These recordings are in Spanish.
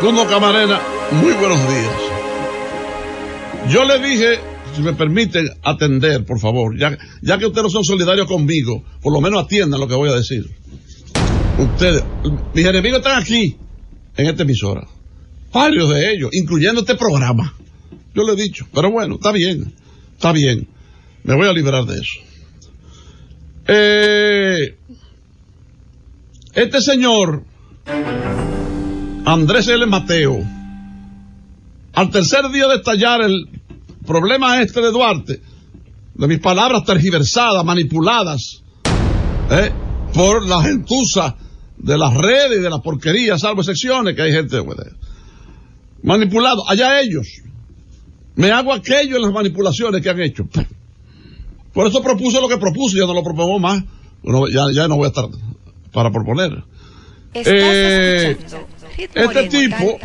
Bruno Camarena, muy buenos días. Yo le dije, si me permiten atender, por favor, ya que ustedes no son solidarios conmigo, por lo menos atiendan lo que voy a decir. Ustedes, mis enemigos están aquí, en esta emisora. Varios de ellos, incluyendo este programa. Yo le he dicho, pero bueno, está bien. Me voy a librar de eso. Este señor, Andrés L. Mateo, al tercer día de estallar el problema este de Duarte, de mis palabras tergiversadas, manipuladas, por la gentuza de las redes y de las porquerías, salvo excepciones, que hay gente manipulado, allá ellos. Me hago aquello en las manipulaciones que han hecho. Por eso propuse lo que propuse, ya no lo propongo más. Bueno, ya no voy a estar para proponer. Este tipo,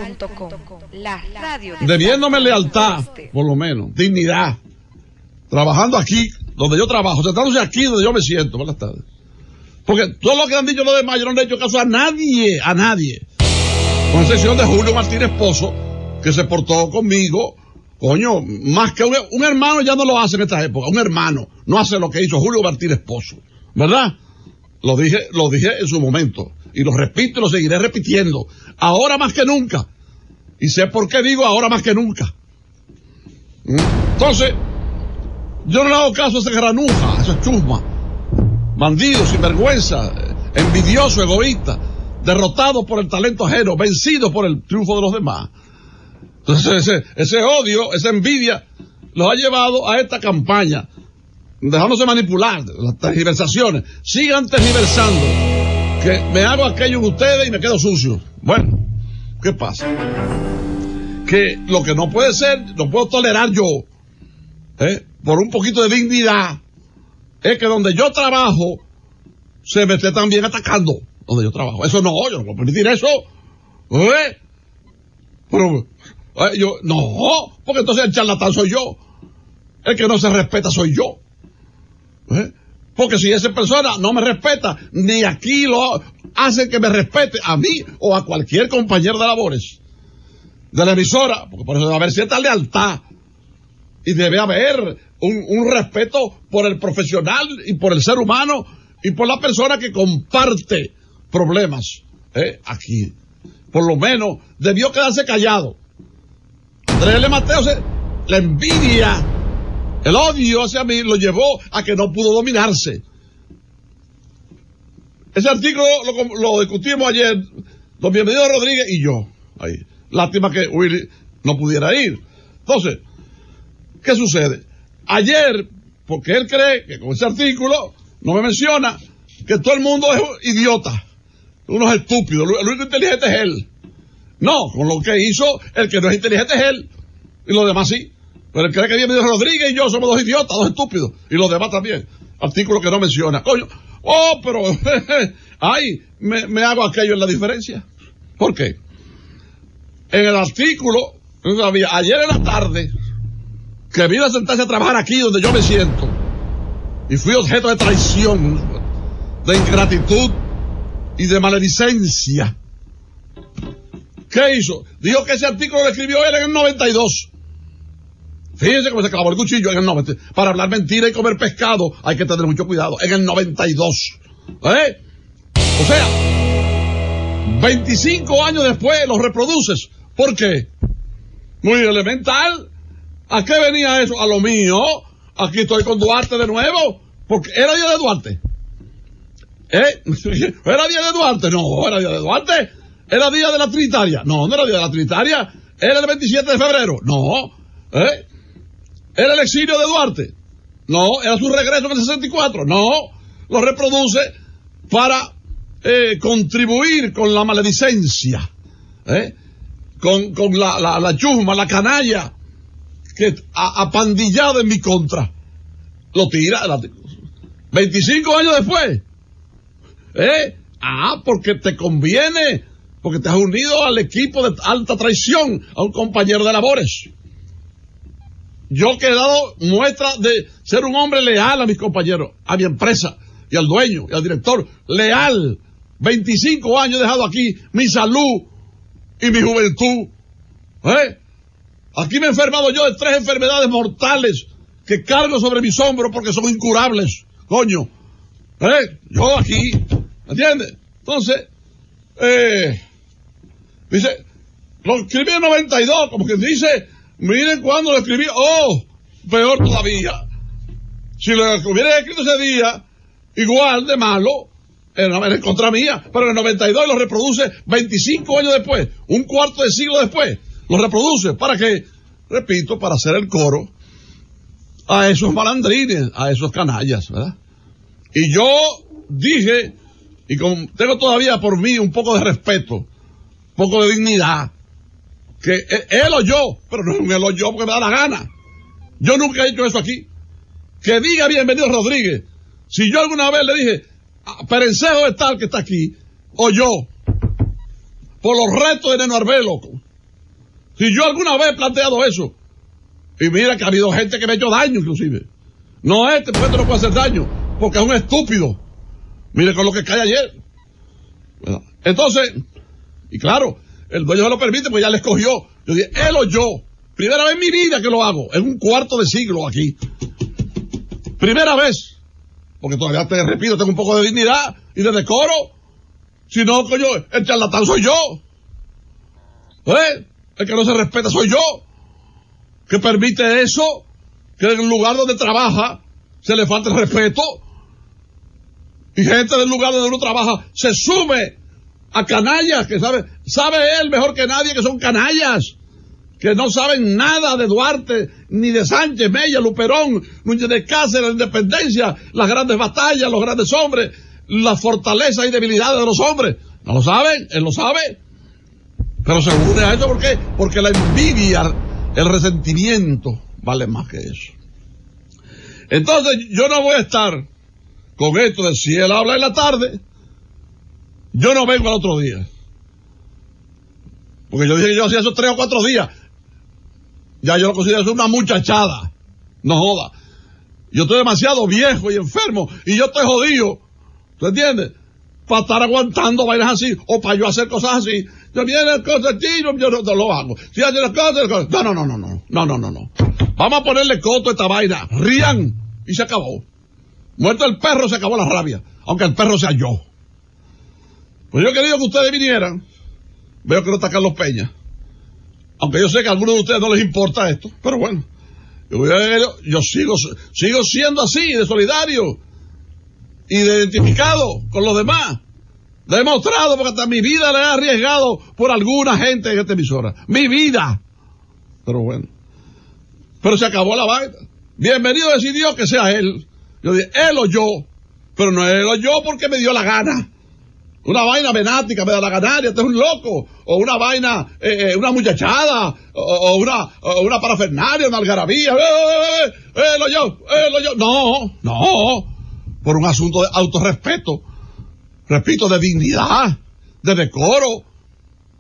debiéndome lealtad, por lo menos, dignidad, trabajando aquí, donde yo trabajo, sentándose aquí donde yo me siento, buenas tardes. Porque todo lo que han dicho los demás, yo no le he hecho caso a nadie. Con excepción de Julio Martínez Pozo, que se portó conmigo, coño, más que un hermano ya no lo hace en esta época, un hermano no hace lo que hizo Julio Martínez Pozo, ¿verdad? Lo dije en su momento, y lo repito y lo seguiré repitiendo, ahora más que nunca, y sé por qué digo ahora más que nunca. Entonces, yo no le hago caso a esa granuja, a esa chusma, bandido, sinvergüenza, envidioso, egoísta, derrotado por el talento ajeno, vencido por el triunfo de los demás. Entonces ese odio, esa envidia, los ha llevado a esta campaña, dejándose manipular, las tergiversaciones. Sigan tergiversando, que me hago aquello en ustedes y me quedo sucio. Bueno, ¿qué pasa? Que lo que no puede ser, no puedo tolerar yo, por un poquito de dignidad, es que donde yo trabajo, se me esté también atacando, donde yo trabajo. Eso no, yo no puedo permitir eso. Pero... yo, no, porque entonces el charlatán soy yo, el que no se respeta soy yo, porque si esa persona no me respeta, ni aquí lo hace que me respete a mí o a cualquier compañero de labores de la emisora, porque por eso debe haber cierta lealtad y debe haber un respeto por el profesional y por el ser humano y por la persona que comparte problemas. Aquí por lo menos debió quedarse callado Andrés L. Mateo. La envidia, el odio hacia mí lo llevó a que no pudo dominarse. Ese artículo lo discutimos ayer, don Bienvenido Rodríguez y yo. Ahí. Lástima que Willy no pudiera ir. Entonces, ¿qué sucede? Ayer, porque él cree que con ese artículo no me menciona que todo el mundo es idiota, uno es estúpido, el único inteligente es él. No, con lo que hizo, el que no es inteligente es él, y los demás sí. Pero él cree que Diego Rodríguez y yo somos dos idiotas, dos estúpidos, y los demás también. Artículo que no menciona. Coño, pero, ay, me hago aquello en la diferencia. ¿Por qué? En el artículo, ayer en la tarde, que vine a sentarse a trabajar aquí donde yo me siento, y fui objeto de traición, de ingratitud y de maledicencia. ¿Qué hizo? Dijo que ese artículo lo escribió él en el 92. Fíjense cómo se clavó el cuchillo en el 92. Para hablar mentira y comer pescado hay que tener mucho cuidado. En el 92. O sea, 25 años después los reproduces. ¿Por qué? Muy elemental. ¿A qué venía eso? A lo mío. Aquí estoy con Duarte de nuevo. Porque era día de Duarte. ¿Era día de Duarte? No, era día de Duarte. ¿Era día de la Trinitaria? No, no era día de la Trinitaria. ¿Era el 27 de febrero? No. ¿Era el exilio de Duarte? No. ¿Era su regreso en el 64? No. Lo reproduce para contribuir con la maledicencia, con la chusma, la canalla que apandillada en mi contra. Lo tira. 25 años después. Porque te conviene... Porque te has unido al equipo de alta traición, a un compañero de labores. Yo que he dado muestra de ser un hombre leal a mis compañeros, a mi empresa, y al dueño, y al director, leal. 25 años he dejado aquí mi salud y mi juventud. Aquí me he enfermado yo de 3 enfermedades mortales que cargo sobre mis hombros porque son incurables, coño. Yo aquí, ¿entiendes? Entonces, dice, lo escribí en 92, como que dice, miren cuando lo escribí, oh, peor todavía. Si lo hubieran escrito ese día, igual de malo, era en contra mía, pero en el 92 lo reproduce 25 años después, un cuarto de siglo después, lo reproduce, ¿para qué? Repito, para hacer el coro a esos malandrines, a esos canallas, ¿verdad? Y yo dije, y tengo todavía por mí un poco de respeto, un poco de dignidad, que él o yo, pero no es un él o yo porque me da la gana. Yo nunca he hecho eso aquí. Que diga Bienvenido Rodríguez. Si yo alguna vez le dije, Perencejo es tal que está aquí, o yo, por los retos de Neno Arbelo, si yo alguna vez he planteado eso, y mira que ha habido gente que me ha hecho daño inclusive. No, este puesto no puede hacer daño, porque es un estúpido. Mire con lo que cae ayer. Bueno, entonces, y claro, el dueño se lo permite, pues ya le escogió. Yo dije, él o yo. Primera vez en mi vida que lo hago. En un cuarto de siglo aquí. Primera vez. Porque todavía, te repito, tengo un poco de dignidad y de decoro. Si no, coño, el charlatán soy yo. El que no se respeta soy yo. Que permite eso. Que en el lugar donde trabaja se le falta el respeto. Y gente del lugar donde uno trabaja se sume a canallas que sabe él mejor que nadie que son canallas, que no saben nada de Duarte, ni de Sánchez Mella, Luperón, Núñez de Cáceres, la independencia, las grandes batallas, los grandes hombres, las fortalezas y debilidades de los hombres. No lo saben, él lo sabe. Pero se une a eso, ¿por qué? Porque la envidia, el resentimiento, vale más que eso. Entonces, yo no voy a estar con esto de si él habla en la tarde, yo no vengo al otro día. Porque yo dije que yo hacía esos 3 o 4 días. Ya yo lo considero una muchachada. No joda. Yo estoy demasiado viejo y enfermo. Y yo estoy jodido. ¿Tú entiendes? Para estar aguantando vainas así. O para yo hacer cosas así. Yo viene cosas chinos, yo no lo hago. Si hace las cosas... No. Vamos a ponerle coto a esta vaina. Rían. Y se acabó. Muerto el perro, se acabó la rabia. Aunque el perro sea yo. Pues yo he querido que ustedes vinieran. Veo que no está Carlos Peña. Aunque yo sé que a algunos de ustedes no les importa esto. Pero bueno. Yo sigo siendo así, de solidario. Y de identificado con los demás. Demostrado, porque hasta mi vida la he arriesgado por alguna gente en esta emisora. Mi vida. Pero bueno. Pero se acabó la vaina. Bienvenido decidió que sea él. Yo dije, él o yo. Pero no él o yo porque me dio la gana. Una vaina venática, me da la ganaria, este es un loco, o una vaina, una muchachada, o una parafernalia, una algarabía, lo yo, no, por un asunto de autorrespeto, repito, de dignidad, de decoro,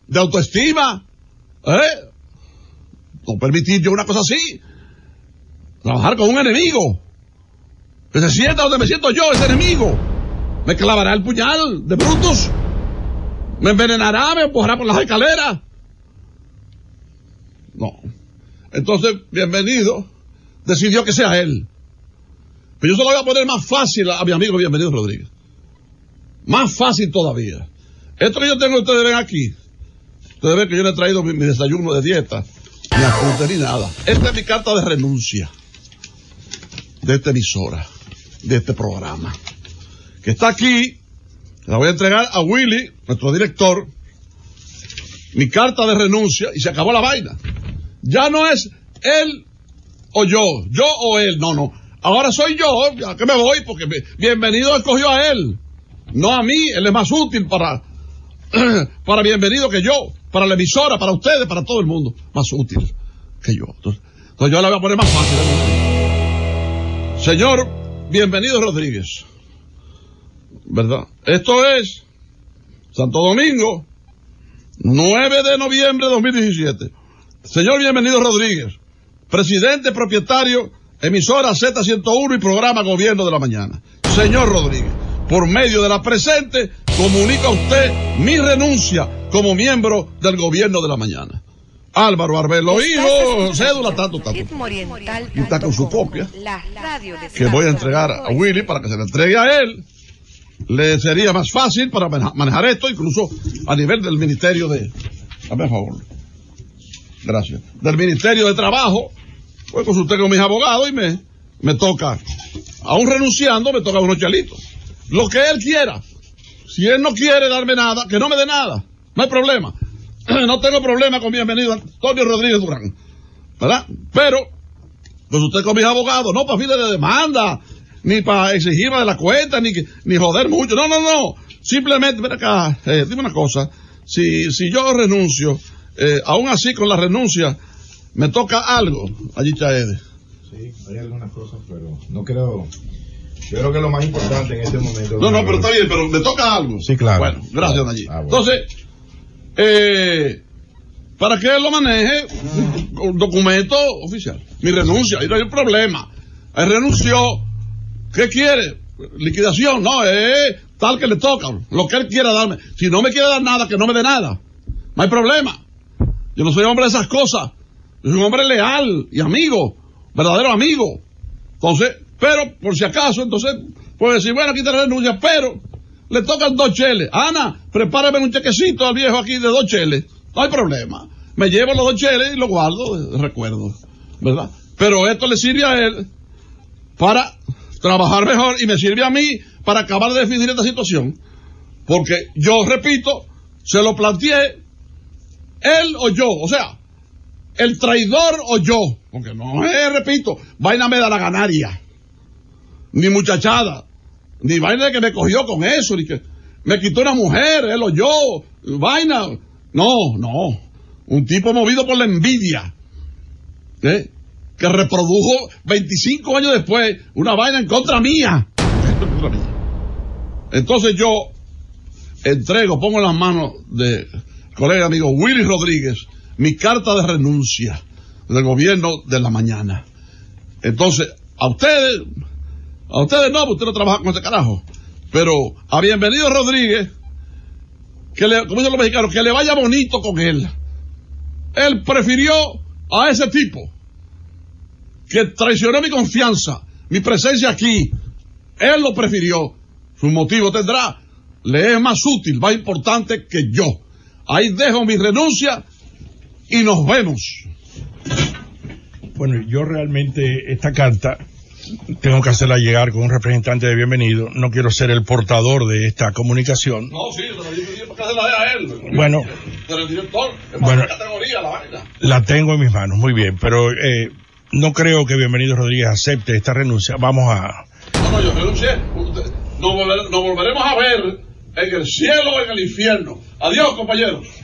de autoestima, no permitir yo una cosa así, trabajar con un enemigo, que se sienta donde me siento yo, ese enemigo. Me clavará el puñal de Brutus. Me envenenará, me empujará por las escaleras. No. Entonces, Bienvenido decidió que sea él. Pero yo se lo voy a poner más fácil a mi amigo Bienvenido Rodríguez. Más fácil todavía. Esto que yo tengo, ustedes ven aquí. Ustedes ven que yo le he traído mi desayuno de dieta. Ni apunte ni nada. Esta es mi carta de renuncia. De esta emisora. De este programa. Que está aquí, la voy a entregar a Willy, nuestro director, mi carta de renuncia, y se acabó la vaina. Ya no es él o yo o él, no. Ahora soy yo, ya que me voy, porque Bienvenido escogió a él, no a mí, él es más útil para Bienvenido que yo, para la emisora, para ustedes, para todo el mundo, más útil que yo. Entonces yo la voy a poner más fácil. Señor Bienvenido Rodríguez. ¿Verdad? Esto es Santo Domingo, 9 de noviembre de 2017. Señor Bienvenido Rodríguez, presidente propietario, emisora Z101 y programa Gobierno de la Mañana. Señor Rodríguez, por medio de la presente, comunico a usted mi renuncia como miembro del Gobierno de la Mañana. Álvaro Arbelo Hijo, cédula tanto. Y está con su copia, que voy a entregar a Willy para que se la entregue a él. Le sería más fácil para manejar esto, incluso a nivel del Ministerio de... Hazme favor. Gracias. Del Ministerio de Trabajo. Pues consulté con mis abogados y me toca, aún renunciando, me toca unos chelitos. Lo que él quiera. Si él no quiere darme nada, que no me dé nada. No hay problema. No tengo problema con bienvenido Antonio Rodríguez Durán. ¿Verdad? Pero consulté con mis abogados, no para fines de demanda, ni para exigirme de la cuenta, ni joder mucho. No, no, no. Simplemente, ven acá, dime una cosa. Si yo renuncio, aún así con la renuncia, me toca algo allí, Chaede. Sí, hay algunas cosas, pero no creo. Yo creo que es lo más importante en este momento. No, pero está bien, pero me toca algo. Sí, claro. Bueno, gracias, allí. Bueno. Entonces, para que él lo maneje, un documento oficial. Mi renuncia, ahí no hay un problema. Él renunció. ¿Qué quiere? Liquidación, no, tal que le toca, lo que él quiera darme. Si no me quiere dar nada, que no me dé nada. No hay problema. Yo no soy hombre de esas cosas. Yo soy un hombre leal y amigo, verdadero amigo. Entonces, pero por si acaso, entonces, puede decir, bueno, aquí te renuncia, pero le tocan 2 cheles. Ana, prepárame un chequecito al viejo aquí de 2 cheles. No hay problema. Me llevo los 2 cheles y los guardo, recuerdo, ¿verdad? Pero esto le sirve a él para trabajar mejor y me sirve a mí para acabar de definir esta situación. Porque yo, repito, se lo planteé, él o yo, o sea, el traidor o yo, porque no es, repito, vaina me da la ganaria, ni muchachada, ni vaina de que me cogió con eso, ni que me quitó una mujer, él o yo, vaina, no, un tipo movido por la envidia, que reprodujo 25 años después una vaina en contra mía. Entonces yo entrego, pongo en las manos de colega amigo Willy Rodríguez mi carta de renuncia del Gobierno de la Mañana. Entonces, a ustedes no, porque ustedes no trabajan con ese carajo, pero a bienvenido Rodríguez, que le, como dicen los mexicanos, que le vaya bonito con él. Él prefirió a ese tipo que traicionó mi confianza, mi presencia aquí. Él lo prefirió. Su motivo tendrá, le es más útil, más importante que yo. Ahí dejo mi renuncia y nos vemos. Bueno, yo realmente esta carta tengo que hacerla llegar con un representante de bienvenido. No quiero ser el portador de esta comunicación. No, sí, pero yo tenía que hacerla a él. Bueno, pero el director, bueno, categoría, la vaina. La tengo en mis manos, muy bien, pero no creo que bienvenido Rodríguez acepte esta renuncia. Vamos a... No, yo renuncié. Nos volveremos a ver en el cielo o en el infierno. Adiós, compañeros.